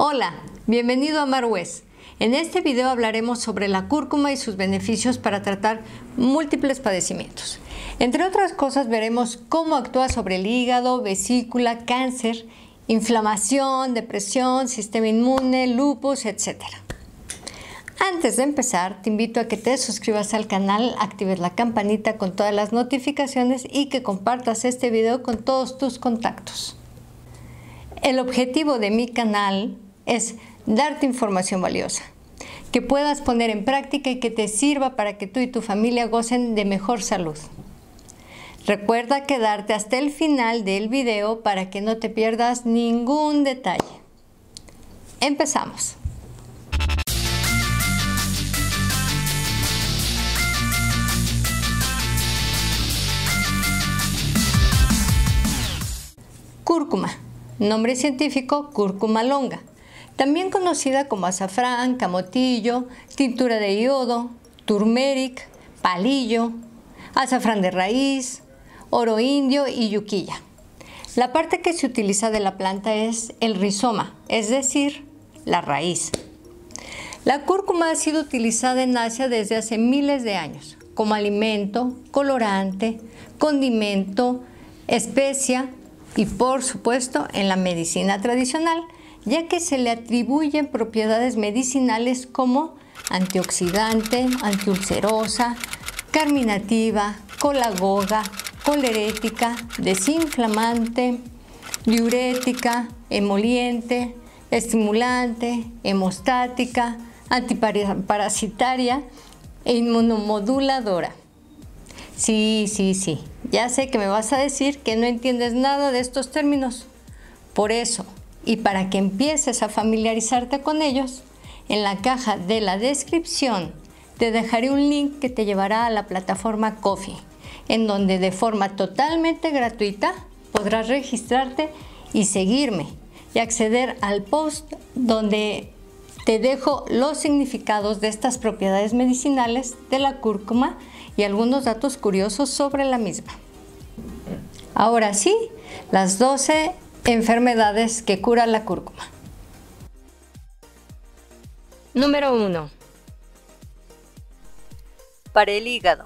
Hola, bienvenido a Marhuez. En este video hablaremos sobre la cúrcuma y sus beneficios para tratar múltiples padecimientos. Entre otras cosas veremos cómo actúa sobre el hígado, vesícula, cáncer, inflamación, depresión, sistema inmune, lupus, etc. Antes de empezar, te invito a que te suscribas al canal, actives la campanita con todas las notificaciones y que compartas este video con todos tus contactos. El objetivo de mi canal es darte información valiosa, que puedas poner en práctica y que te sirva para que tú y tu familia gocen de mejor salud. Recuerda quedarte hasta el final del video para que no te pierdas ningún detalle. Empezamos. Cúrcuma, nombre científico Cúrcuma longa, también conocida como azafrán, camotillo, tintura de iodo, turmeric, palillo, azafrán de raíz, oro indio y yuquilla. La parte que se utiliza de la planta es el rizoma, es decir, la raíz. La cúrcuma ha sido utilizada en Asia desde hace miles de años como alimento, colorante, condimento, especia y por supuesto en la medicina tradicional, ya que se le atribuyen propiedades medicinales como antioxidante, antiulcerosa, carminativa, colagoga, colerética, desinflamante, diurética, emoliente, estimulante, hemostática, antiparasitaria e inmunomoduladora. Sí, ya sé que me vas a decir que no entiendes nada de estos términos. Por eso, y para que empieces a familiarizarte con ellos, en la caja de la descripción te dejaré un link que te llevará a la plataforma Ko-fi, en donde de forma totalmente gratuita podrás registrarte y seguirme y acceder al post donde te dejo los significados de estas propiedades medicinales de la cúrcuma y algunos datos curiosos sobre la misma. Ahora sí, las 12 enfermedades que cura la cúrcuma. Número 1. Para el hígado.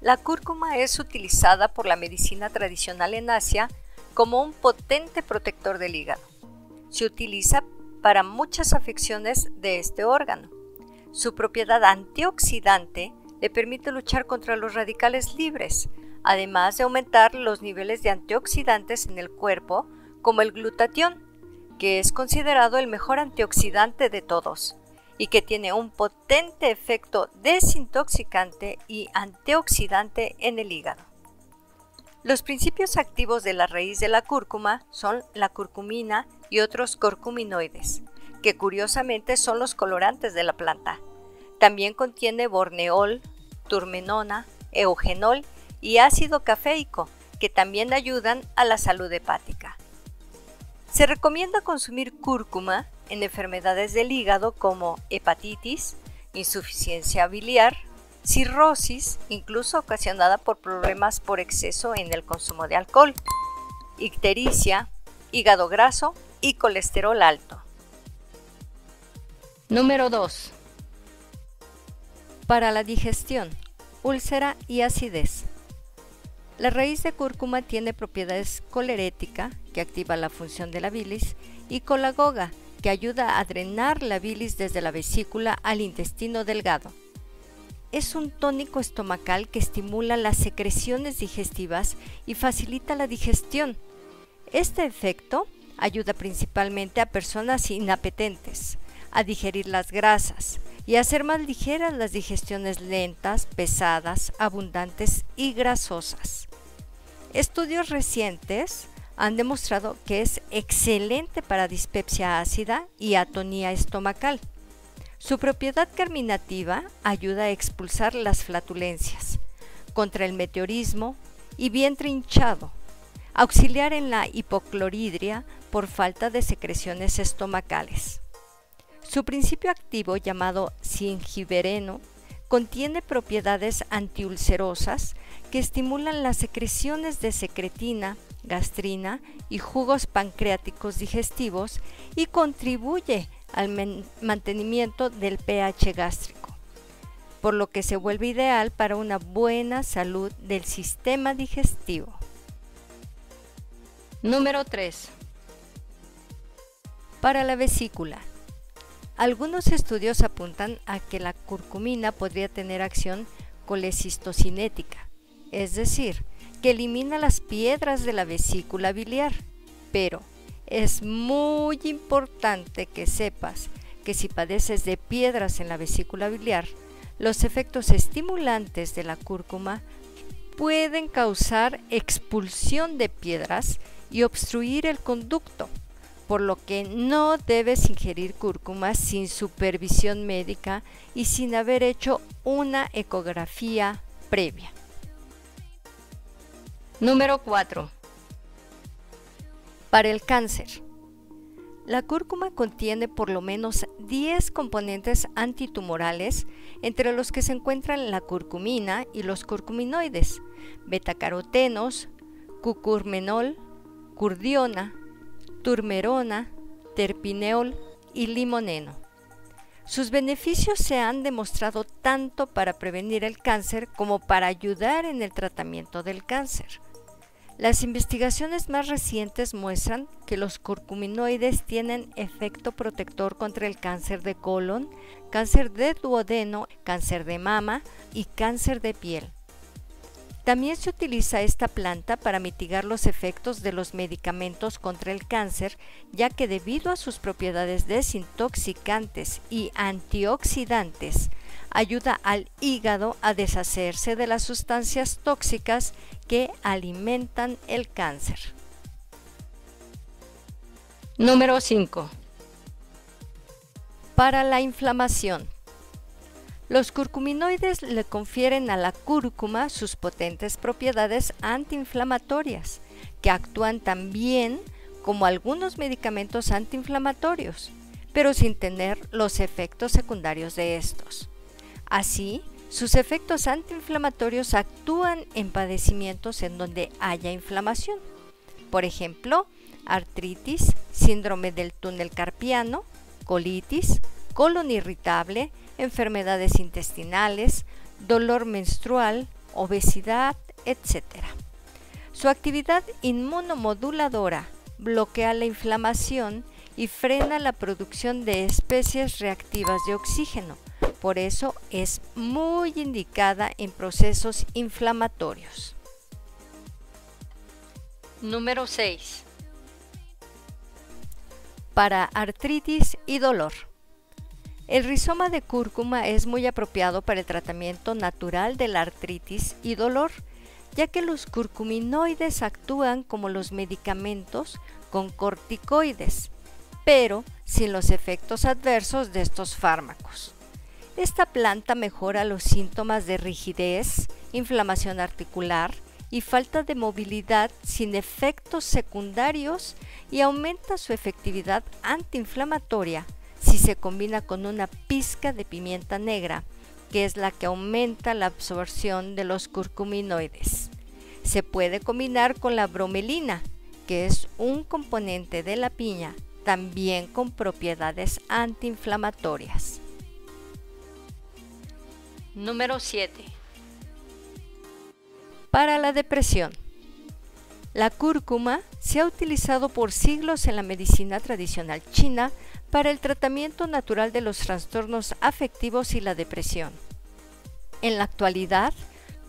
La cúrcuma es utilizada por la medicina tradicional en Asia como un potente protector del hígado. Se utiliza para muchas afecciones de este órgano. Su propiedad antioxidante le permite luchar contra los radicales libres, además de aumentar los niveles de antioxidantes en el cuerpo, como el glutatión, que es considerado el mejor antioxidante de todos y que tiene un potente efecto desintoxicante y antioxidante en el hígado. Los principios activos de la raíz de la cúrcuma son la curcumina y otros curcuminoides, que curiosamente son los colorantes de la planta. También contiene borneol, turmenona, eugenol y ácido caféico, que también ayudan a la salud hepática. Se recomienda consumir cúrcuma en enfermedades del hígado como hepatitis, insuficiencia biliar, cirrosis, incluso ocasionada por problemas por exceso en el consumo de alcohol, ictericia, hígado graso y colesterol alto. Número 2. Para la digestión, úlcera y acidez. La raíz de cúrcuma tiene propiedades colerética, que activa la función de la bilis, y colagoga, que ayuda a drenar la bilis desde la vesícula al intestino delgado. Es un tónico estomacal que estimula las secreciones digestivas y facilita la digestión. Este efecto ayuda principalmente a personas inapetentes a digerir las grasas y hacer más ligeras las digestiones lentas, pesadas, abundantes y grasosas. Estudios recientes han demostrado que es excelente para dispepsia ácida y atonía estomacal. Su propiedad carminativa ayuda a expulsar las flatulencias, contra el meteorismo y vientre hinchado, auxiliar en la hipocloridria por falta de secreciones estomacales. Su principio activo, llamado zingibereno, contiene propiedades antiulcerosas que estimulan las secreciones de secretina, gastrina y jugos pancreáticos digestivos y contribuye al mantenimiento del pH gástrico, por lo que se vuelve ideal para una buena salud del sistema digestivo. Número 3. Para la vesícula. Algunos estudios apuntan a que la curcumina podría tener acción colecistocinética, es decir, que elimina las piedras de la vesícula biliar, pero es muy importante que sepas que si padeces de piedras en la vesícula biliar, los efectos estimulantes de la cúrcuma pueden causar expulsión de piedras y obstruir el conducto, por lo que no debes ingerir cúrcuma sin supervisión médica y sin haber hecho una ecografía previa. Número 4. Para el cáncer. La cúrcuma contiene por lo menos 10 componentes antitumorales, entre los que se encuentran la curcumina y los curcuminoides, betacarotenos, cucurmenol, curdiona, turmerona, terpineol y limoneno. Sus beneficios se han demostrado tanto para prevenir el cáncer como para ayudar en el tratamiento del cáncer. Las investigaciones más recientes muestran que los curcuminoides tienen efecto protector contra el cáncer de colon, cáncer de duodeno, cáncer de mama y cáncer de piel. También se utiliza esta planta para mitigar los efectos de los medicamentos contra el cáncer, ya que debido a sus propiedades desintoxicantes y antioxidantes, ayuda al hígado a deshacerse de las sustancias tóxicas que alimentan el cáncer. Número 5. Para la inflamación. Los curcuminoides le confieren a la cúrcuma sus potentes propiedades antiinflamatorias, que actúan también como algunos medicamentos antiinflamatorios, pero sin tener los efectos secundarios de estos. Así, sus efectos antiinflamatorios actúan en padecimientos en donde haya inflamación, por ejemplo, artritis, síndrome del túnel carpiano, colitis, colon irritable, enfermedades intestinales, dolor menstrual, obesidad, etc. Su actividad inmunomoduladora bloquea la inflamación y frena la producción de especies reactivas de oxígeno, por eso es muy indicada en procesos inflamatorios. Número 6. Para artritis y dolor. El rizoma de cúrcuma es muy apropiado para el tratamiento natural de la artritis y dolor, ya que los curcuminoides actúan como los medicamentos con corticoides, pero sin los efectos adversos de estos fármacos. Esta planta mejora los síntomas de rigidez, inflamación articular y falta de movilidad sin efectos secundarios y aumenta su efectividad antiinflamatoria si se combina con una pizca de pimienta negra, que es la que aumenta la absorción de los curcuminoides. Se puede combinar con la bromelina, que es un componente de la piña, también con propiedades antiinflamatorias. Número 7. Para la depresión. La cúrcuma se ha utilizado por siglos en la medicina tradicional china para el tratamiento natural de los trastornos afectivos y la depresión. En la actualidad,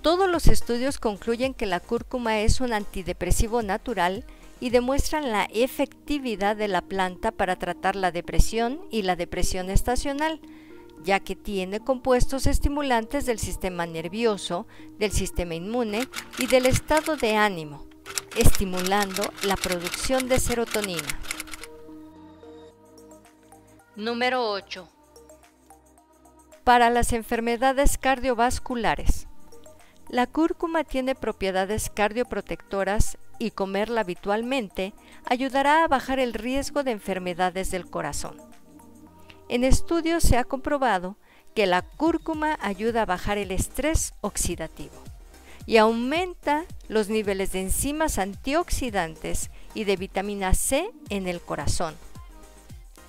todos los estudios concluyen que la cúrcuma es un antidepresivo natural y demuestran la efectividad de la planta para tratar la depresión y la depresión estacional, ya que tiene compuestos estimulantes del sistema nervioso, del sistema inmune y del estado de ánimo, estimulando la producción de serotonina. Número 8. Para las enfermedades cardiovasculares. La cúrcuma tiene propiedades cardioprotectoras y comerla habitualmente ayudará a bajar el riesgo de enfermedades del corazón. En estudios se ha comprobado que la cúrcuma ayuda a bajar el estrés oxidativo, y aumenta los niveles de enzimas antioxidantes y de vitamina C en el corazón.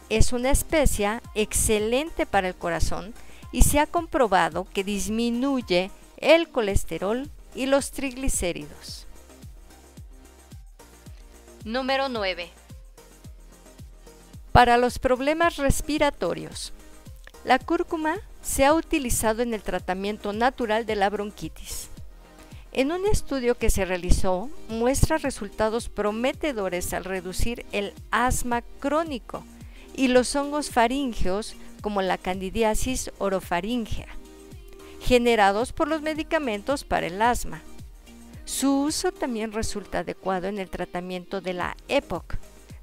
Es una especia excelente para el corazón y se ha comprobado que disminuye el colesterol y los triglicéridos. Número 9. Para los problemas respiratorios, la cúrcuma se ha utilizado en el tratamiento natural de la bronquitis. En un estudio que se realizó, muestra resultados prometedores al reducir el asma crónico y los hongos faríngeos como la candidiasis orofaríngea, generados por los medicamentos para el asma. Su uso también resulta adecuado en el tratamiento de la EPOC,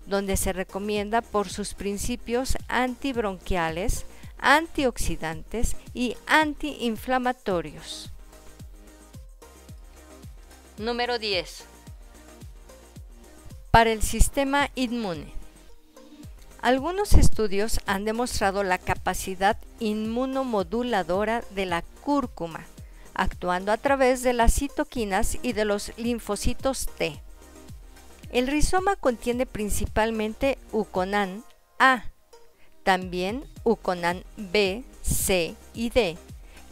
donde se recomienda por sus principios antibronquiales, antioxidantes y antiinflamatorios. Número 10. Para el sistema inmune. Algunos estudios han demostrado la capacidad inmunomoduladora de la cúrcuma, actuando a través de las citoquinas y de los linfocitos T. El rizoma contiene principalmente uconán A, también uconán B, C y D,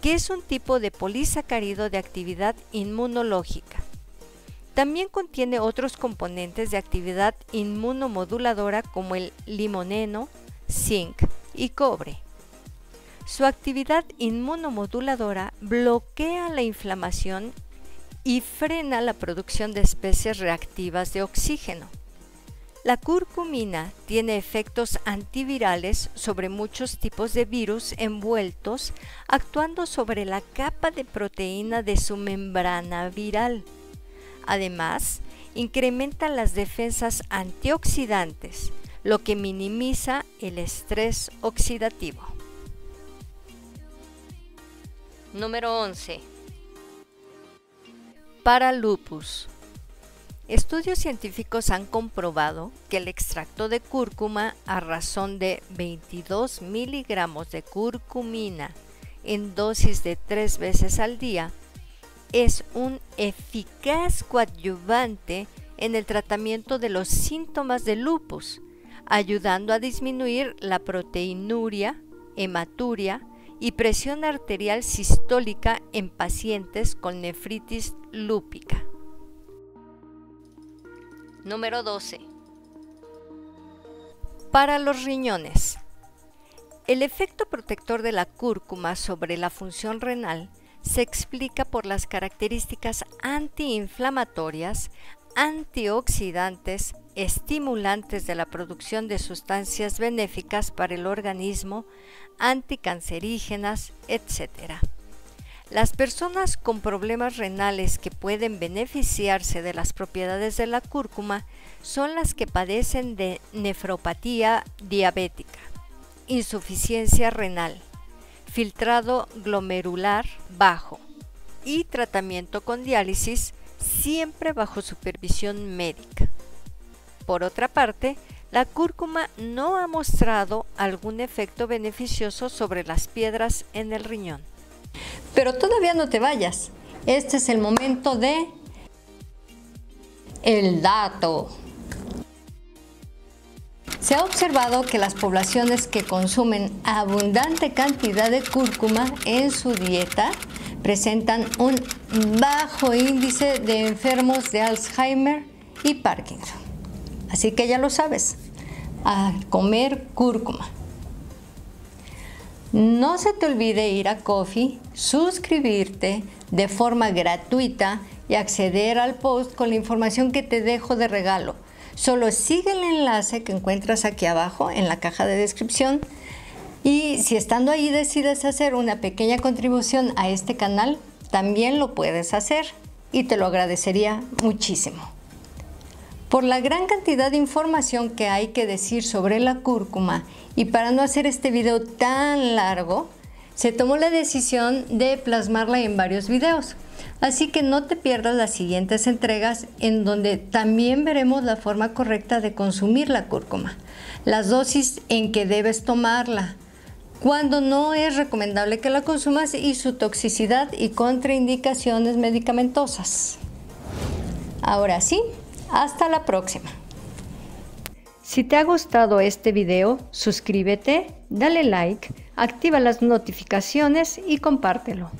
que es un tipo de polisacárido de actividad inmunológica. También contiene otros componentes de actividad inmunomoduladora como el limoneno, zinc y cobre. Su actividad inmunomoduladora bloquea la inflamación y frena la producción de especies reactivas de oxígeno. La curcumina tiene efectos antivirales sobre muchos tipos de virus envueltos, actuando sobre la capa de proteína de su membrana viral. Además, incrementa las defensas antioxidantes, lo que minimiza el estrés oxidativo. Número 11. Para lupus. Estudios científicos han comprobado que el extracto de cúrcuma a razón de 22 miligramos de curcumina en dosis de 3 veces al día es un eficaz coadyuvante en el tratamiento de los síntomas de lupus, ayudando a disminuir la proteinuria, hematuria y presión arterial sistólica en pacientes con nefritis lúpica. Número 12. Para los riñones. El efecto protector de la cúrcuma sobre la función renal se explica por las características antiinflamatorias, antioxidantes, estimulantes de la producción de sustancias benéficas para el organismo, anticancerígenas, etc. Las personas con problemas renales que pueden beneficiarse de las propiedades de la cúrcuma son las que padecen de nefropatía diabética, insuficiencia renal, filtrado glomerular bajo y tratamiento con diálisis, siempre bajo supervisión médica. Por otra parte, la cúrcuma no ha mostrado algún efecto beneficioso sobre las piedras en el riñón. Pero todavía no te vayas. Este es el momento de el dato. Se ha observado que las poblaciones que consumen abundante cantidad de cúrcuma en su dieta presentan un bajo índice de enfermos de Alzheimer y Parkinson. Así que ya lo sabes, a comer cúrcuma. No se te olvide ir a Ko-fi, suscribirte de forma gratuita y acceder al post con la información que te dejo de regalo. Solo sigue el enlace que encuentras aquí abajo en la caja de descripción y si estando ahí decides hacer una pequeña contribución a este canal, también lo puedes hacer y te lo agradecería muchísimo. Por la gran cantidad de información que hay que decir sobre la cúrcuma y para no hacer este video tan largo, se tomó la decisión de plasmarla en varios videos. Así que no te pierdas las siguientes entregas en donde también veremos la forma correcta de consumir la cúrcuma, las dosis en que debes tomarla, cuando no es recomendable que la consumas y su toxicidad y contraindicaciones medicamentosas. Ahora sí, hasta la próxima. Si te ha gustado este video, suscríbete, dale like, activa las notificaciones y compártelo.